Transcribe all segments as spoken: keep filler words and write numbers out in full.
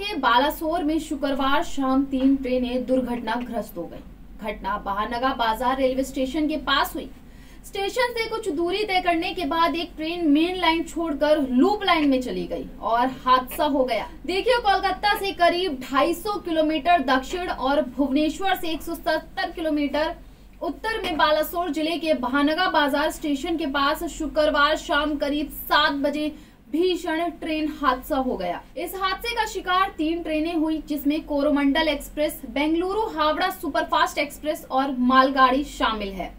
के बालासोर में शुक्रवार शाम तीन ट्रेनें दुर्घटनाग्रस्त हो गयी। घटना बहानगा बाजार रेलवे स्टेशन के पास हुई। स्टेशन से कुछ दूरी तय करने के बाद एक ट्रेन मेन लाइन छोड़कर लूप लाइन में चली गई और हादसा हो गया। देखिए, कोलकाता से करीब दो सौ पचास किलोमीटर दक्षिण और भुवनेश्वर से एक सौ सत्तर किलोमीटर उत्तर में बालासोर जिले के बहानगा बाजार स्टेशन के पास शुक्रवार शाम करीब सात बजे भीषण ट्रेन हादसा हो गया। इस हादसे का शिकार तीन ट्रेनें हुई, जिसमें Coromandel express, Bengaluru Howrah superfast express और मालगाड़ी शामिल है।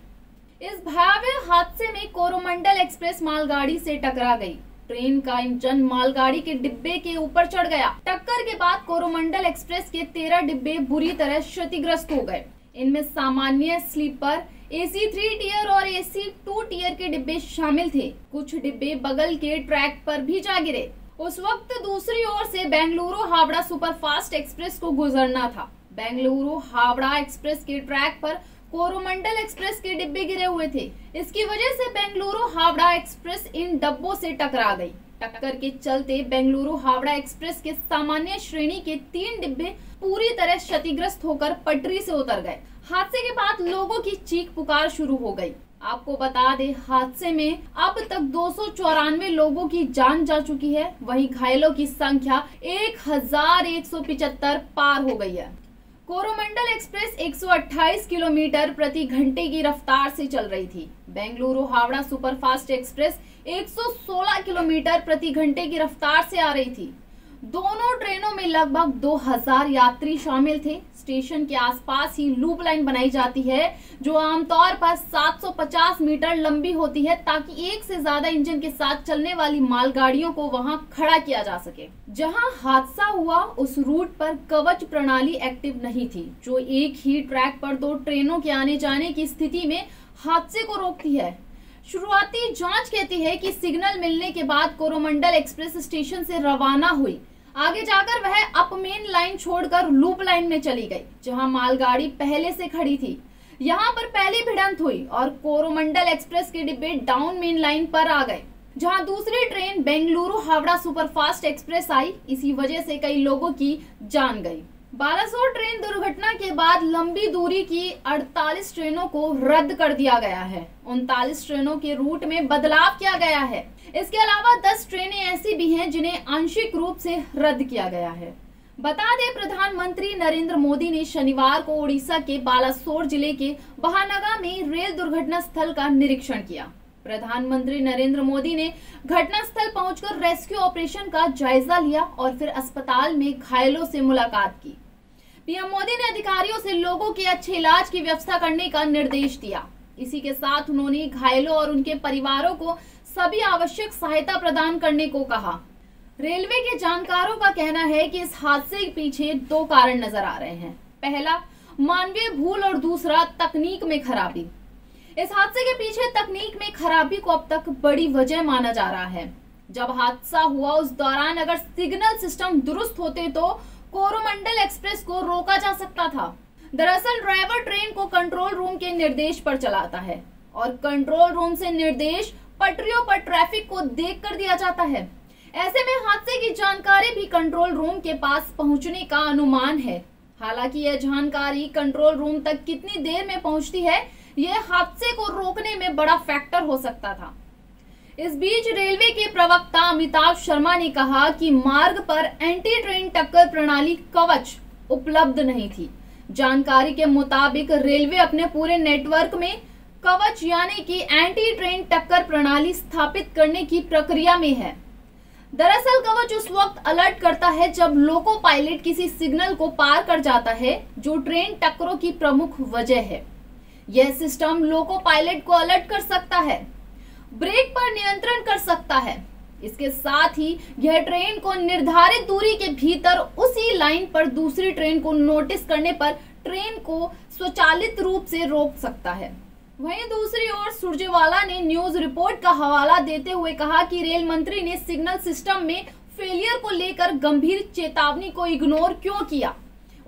इस भयावह हादसे में कोरोमंडल एक्सप्रेस मालगाड़ी से टकरा गई। ट्रेन का इंजन मालगाड़ी के डिब्बे के ऊपर चढ़ गया। टक्कर के बाद कोरोमंडल एक्सप्रेस के तेरह डिब्बे बुरी तरह क्षतिग्रस्त हो गए। इनमें सामान्य, स्लीपर, एसी थ्री टियर और एसी टू टियर के डिब्बे शामिल थे। कुछ डिब्बे बगल के ट्रैक पर भी जा गिरे। उस वक्त दूसरी ओर से बेंगलुरु हावड़ा सुपरफास्ट एक्सप्रेस को गुजरना था। बेंगलुरु हावड़ा एक्सप्रेस के ट्रैक पर कोरोमंडल एक्सप्रेस के डिब्बे गिरे हुए थे। इसकी वजह से बेंगलुरु हावड़ा एक्सप्रेस इन डब्बों से टकरा गई। टक्कर के चलते बेंगलुरु हावड़ा एक्सप्रेस के सामान्य श्रेणी के तीन डिब्बे पूरी तरह क्षतिग्रस्त होकर पटरी से उतर गए। हादसे के बाद लोगों की चीख पुकार शुरू हो गई। आपको बता दें, हादसे में अब तक दो सौ चौरानवे लोगों की जान जा चुकी है। वहीं घायलों की संख्या एक हजार एक सौ पिचहत्तर पार हो गई है। कोरोमंडल एक्सप्रेस एक सौ अट्ठाईस किलोमीटर प्रति घंटे की रफ्तार से चल रही थी। बेंगलुरु हावड़ा सुपरफास्ट एक्सप्रेस एक सौ सोलह किलोमीटर प्रति घंटे की रफ्तार से आ रही थी। दोनों ट्रेनों में लगभग दो हजार यात्री शामिल थे। स्टेशन के आसपास ही लूप लाइन बनाई जाती है, जो आमतौर पर सात सौ पचास मीटर लंबी होती है, ताकि एक से ज्यादा इंजन के साथ चलने वाली मालगाड़ियों को वहां खड़ा किया जा सके। जहां हादसा हुआ उस रूट पर कवच प्रणाली एक्टिव नहीं थी, जो एक ही ट्रैक पर दो ट्रेनों के आने जाने की स्थिति में हादसे को रोकती है। शुरुआती जांच कहती है कि सिग्नल मिलने के बाद कोरोमंडल एक्सप्रेस स्टेशन से रवाना हुई। आगे जाकर वह अप मेन लाइन छोड़कर लूप लाइन में चली गई, जहां मालगाड़ी पहले से खड़ी थी। यहां पर पहली भिड़ंत हुई और कोरोमंडल एक्सप्रेस के डिब्बे डाउन मेन लाइन पर आ गए, जहां दूसरी train Bengaluru Howrah superfast express आई। इसी वजह से कई लोगों की जान गई। बालासोर ट्रेन दुर्घटना के बाद लंबी दूरी की अड़तालीस ट्रेनों को रद्द कर दिया गया है। उनतालीस ट्रेनों के रूट में बदलाव किया गया है। इसके अलावा दस ट्रेनें ऐसी भी हैं जिन्हें आंशिक रूप से रद्द किया गया है। बता दें, प्रधानमंत्री नरेंद्र मोदी ने शनिवार को ओडिशा के बालासोर जिले के बहानगा में रेल दुर्घटना स्थल का निरीक्षण किया। प्रधानमंत्री नरेंद्र मोदी ने घटनास्थल पहुंचकर रेस्क्यू ऑपरेशन का जायजा लिया और फिर अस्पताल में घायलों से मुलाकात की। पीएम मोदी ने अधिकारियों से लोगों के अच्छे इलाज की व्यवस्था करने का निर्देश दिया। इसी के साथ उन्होंने घायलों और उनके परिवारों को सभी आवश्यक सहायता प्रदान करने को कहा। रेलवे के जानकारों का कहना है कि इस हादसे के पीछे दो कारण नजर आ रहे हैं। पहला, मानवीय भूल और दूसरा, तकनीक में खराबी। इस हादसे के पीछे तकनीक में खराबी को अब तक बड़ी वजह माना जा रहा है। जब हादसा हुआ उस दौरान अगर सिग्नल सिस्टम दुरुस्त होते तो कोरोमंडल एक्सप्रेस को रोका जा सकता था। दरअसल ड्राइवर ट्रेन को कंट्रोल रूम के निर्देश पर चलाता है और कंट्रोल रूम से निर्देश पटरियों पर ट्रैफिक को देख कर दिया जाता है। ऐसे में हादसे की जानकारी भी कंट्रोल रूम के पास पहुँचने का अनुमान है। हालांकि यह जानकारी कंट्रोल रूम तक कितनी देर में पहुँचती है, यह हादसे को रोकने में बड़ा फैक्टर हो सकता था। इस बीच रेलवे के प्रवक्ता अमिताभ शर्मा ने कहा कि मार्ग पर एंटी ट्रेन टक्कर प्रणाली कवच उपलब्ध नहीं थी। जानकारी के मुताबिक रेलवे अपने पूरे नेटवर्क में कवच यानी कि एंटी ट्रेन टक्कर प्रणाली स्थापित करने की प्रक्रिया में है। दरअसल कवच उस वक्त अलर्ट करता है जब लोको पायलट किसी सिग्नल को पार कर जाता है, जो ट्रेन टक्करों की प्रमुख वजह है। यह सिस्टम लोको पायलट को अलर्ट कर सकता है, ब्रेक पर नियंत्रण कर सकता है। इसके साथ ही यह ट्रेन को निर्धारित दूरी के भीतर उसी लाइन पर दूसरी ट्रेन को नोटिस करने पर ट्रेन को स्वचालित रूप से रोक सकता है। वहीं दूसरी ओर सुरजेवाला ने न्यूज रिपोर्ट का हवाला देते हुए कहा कि रेल मंत्री ने सिग्नल सिस्टम में फेलियर को लेकर गंभीर चेतावनी को इग्नोर क्यों किया।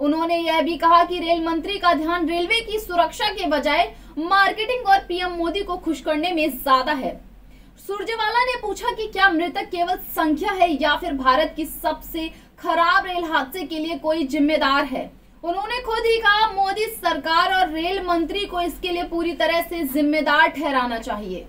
उन्होंने यह भी कहा कि रेल मंत्री का ध्यान रेलवे की सुरक्षा के बजाय मार्केटिंग और पीएम मोदी को खुश करने में ज्यादा है। सुरजेवाला ने पूछा कि क्या मृतक केवल संख्या है या फिर भारत की सबसे खराब रेल हादसे के लिए कोई जिम्मेदार है। उन्होंने खुद ही कहा मोदी सरकार और रेल मंत्री को इसके लिए पूरी तरह से जिम्मेदार ठहराना चाहिए।